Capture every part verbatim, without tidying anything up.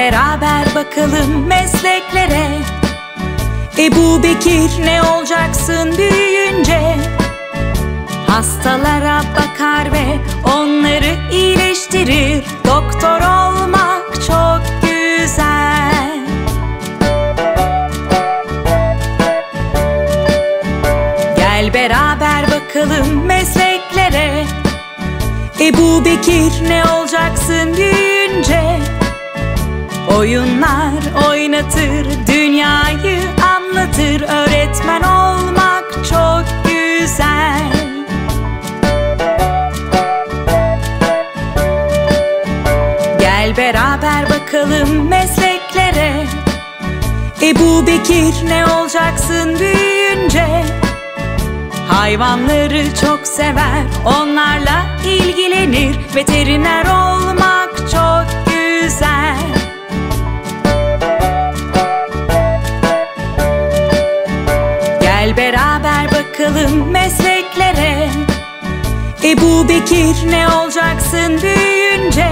beraber bakalım mesleklere. Ebubekir ne olacaksın büyüyünce? Hastalara bakar ve onları iyileştirir. Doktor olmak çok güzel. Gel beraber bakalım mesleklere. Ebubekir ne olacaksın büyüyünce? Oyunlar oynatır, dünyayı anlatır. Öğretmen olmak çok güzel. Gel beraber bakalım mesleklere. Ebubekir ne olacaksın büyüyünce? Hayvanları çok sever, onlarla ilgilenir. Veteriner olmak çok güzel. Gel beraber bakalım mesleklere. Ebubekir ne olacaksın büyüyünce?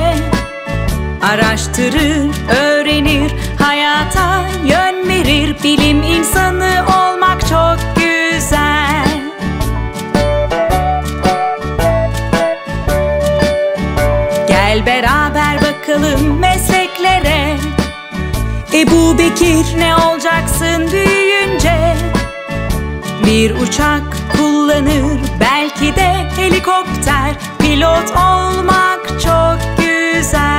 Araştırır, öğrenir, hayata yön verir. Bilim insanı olmak çok güzel. Gel beraber bakalım mesleklere. Ebubekir ne olacaksın büyüyünce? Bir uçak kullanır, belki de helikopter. Pilot olmak çok güzel.